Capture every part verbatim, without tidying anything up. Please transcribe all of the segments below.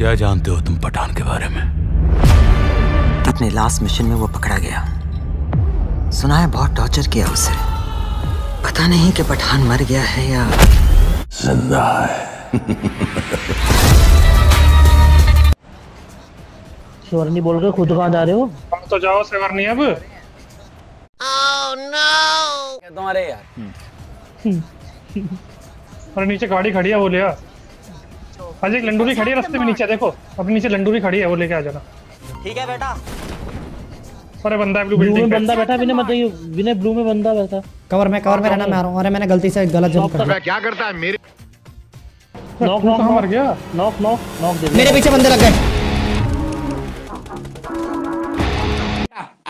क्या जानते हो तुम पठान के बारे में? अपने लास्ट मिशन में वो पकड़ा गया, सुना है बहुत टॉर्चर किया उसे। पता नहीं कि पठान मर गया है या जिंदा है। शिवरनी बोलकर खुद कहाँ जा रहे हो? कहाँ तो जाओ शिवरनी अब। Oh no! क्या तुम्हारे यार? अरे नीचे गाड़ी खड़ी है वो ले आ। आज एक लंडूरी खड़ी है रास्ते में नीचे, देखो अपने नीचे लंडूरी खड़ी है वो लेके आ जाना। ठीक है बेटा। अरे बंदा ब्लू बिल्डिंग में बंदा बैठा, विनय मत आइयो, विनय ब्लू में बंदा बैठा। कवर में कवर में रहना, मैं आ रहा हूं। अरे मैंने गलती से गलत जंप कर दिया। क्या करता है मेरे? नॉक नॉक मर गया। नॉक नॉक नॉक दे, मेरे पीछे बंदे लग गए।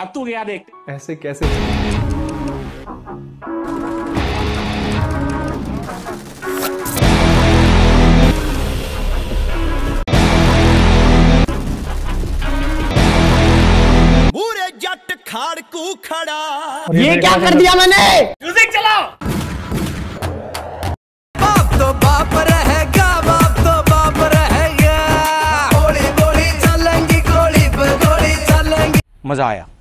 अब तू गया देख, ऐसे कैसे? खाड़कू खड़ा, ये क्या कर दिया मैंने? म्यूजिक चलाओ। बाप तो बाप रहेगा, बाप तो बाप रहेगा। गोली गोली चलेंगी, गोली पे गोली चलेंगी। मजा आया।